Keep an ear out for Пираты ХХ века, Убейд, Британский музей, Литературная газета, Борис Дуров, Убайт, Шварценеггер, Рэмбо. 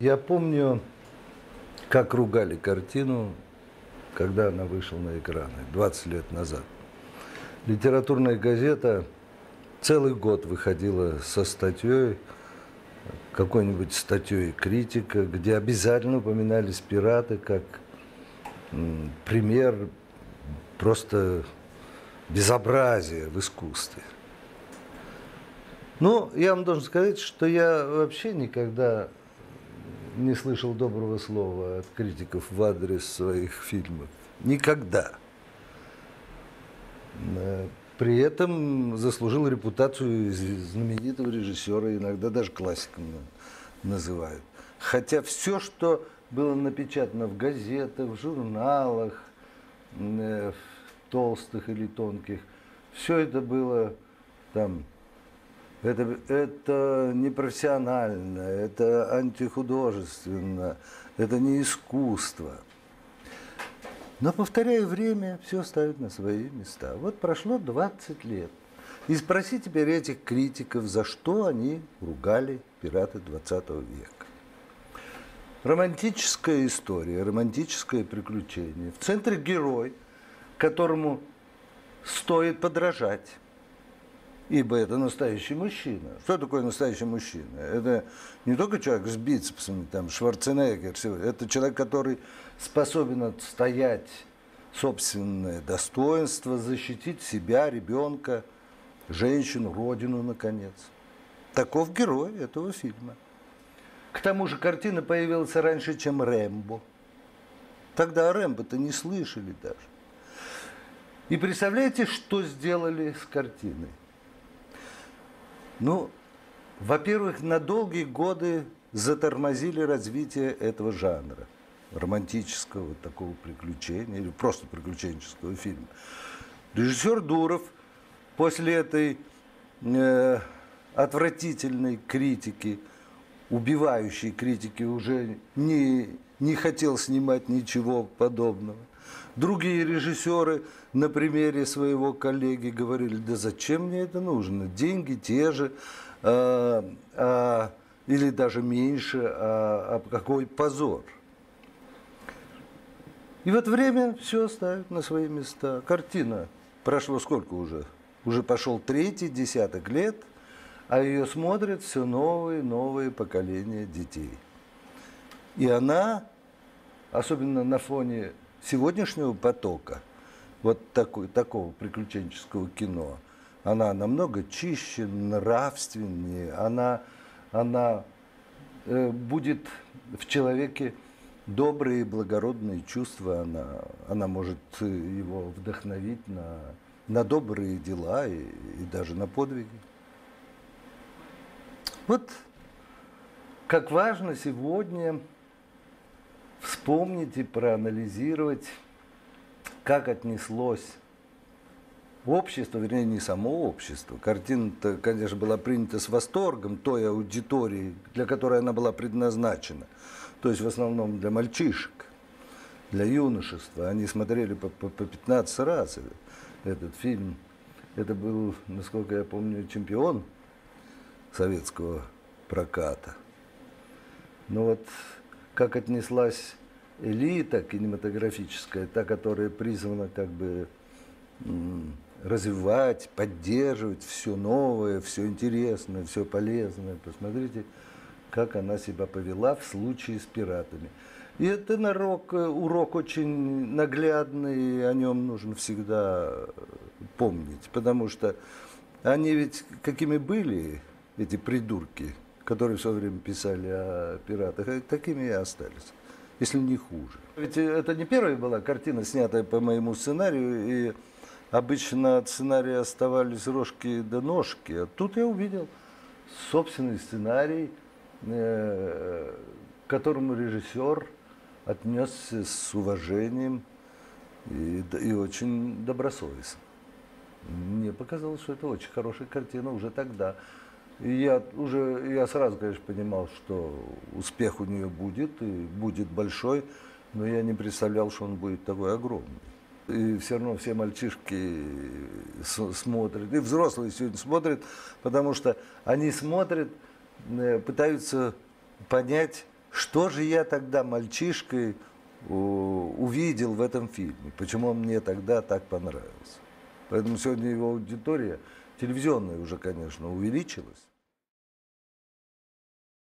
Я помню, как ругали картину, когда она вышла на экраны 20 лет назад. Литературная газета целый год выходила со статьей, какой-нибудь статьей критика, где обязательно упоминались пираты как пример просто безобразия в искусстве. Ну, я вам должен сказать, что я вообще никогда не слышал доброго слова от критиков в адрес своих фильмов. Никогда. При этом заслужил репутацию знаменитого режиссера, иногда даже классиком называют. Хотя все, что было напечатано в газетах, в журналах, в толстых или тонких, все это было там... Это непрофессионально, это антихудожественно, это не искусство. Но, повторяю, время все ставит на свои места. Вот прошло 20 лет. И спроси теперь этих критиков, за что они ругали пираты 20 века. Романтическая история, романтическое приключение. В центре герой, которому стоит подражать. Ибо это настоящий мужчина. Что такое настоящий мужчина? Это не только человек с бицепсами, там, Шварценеггер, это человек, который способен отстоять собственное достоинство, защитить себя, ребенка, женщину, родину, наконец. Таков герой этого фильма. К тому же картина появилась раньше, чем «Рэмбо». Тогда о «Рэмбо»-то не слышали даже. И представляете, что сделали с картиной? Ну, во-первых, на долгие годы затормозили развитие этого жанра, романтического вот такого приключения, или просто приключенческого фильма. Режиссер Дуров после этой отвратительной критики, убивающей критики, уже не хотел снимать ничего подобного. Другие режиссеры на примере своего коллеги говорили, да зачем мне это нужно, деньги те же, или даже меньше, какой позор. И вот время все ставит на свои места. Картина прошло сколько уже? Уже пошел третий десяток лет, а ее смотрят все новые, новые поколения детей. И она, особенно на фоне сегодняшнего потока, вот такого приключенческого кино, она намного чище, нравственнее, она будет в человеке добрые и благородные чувства, она может его вдохновить на добрые дела и даже на подвиги. Вот как важно сегодня вспомнить и проанализировать, как отнеслось общество, вернее, не само общество. Картина-то, конечно, была принята с восторгом той аудитории, для которой она была предназначена. То есть в основном для мальчишек, для юношества. Они смотрели по 15 раз этот фильм. Это был, насколько я помню, чемпион советского проката. Но вот... Как отнеслась элита кинематографическая, та, которая призвана как бы развивать, поддерживать все новое, все интересное, все полезное. Посмотрите, как она себя повела в случае с пиратами. И это урок очень наглядный, и о нем нужно всегда помнить. Потому что они ведь какими были, эти придурки, которые все время писали о пиратах, такими и остались, если не хуже. Ведь это не первая была картина, снятая по моему сценарию, и обычно от сценария оставались рожки до ножки. А тут я увидел собственный сценарий, к которому режиссер отнесся с уважением и очень добросовестно. Мне показалось, что это очень хорошая картина уже тогда. Я сразу, конечно, понимал, что успех у нее будет, и будет большой, но я не представлял, что он будет такой огромный. И все равно все мальчишки смотрят, и взрослые сегодня смотрят, потому что они смотрят, пытаются понять, Что же я тогда мальчишкой увидел в этом фильме? Почему он мне тогда так понравился? Поэтому сегодня его аудитория телевизионная уже, конечно, увеличилась.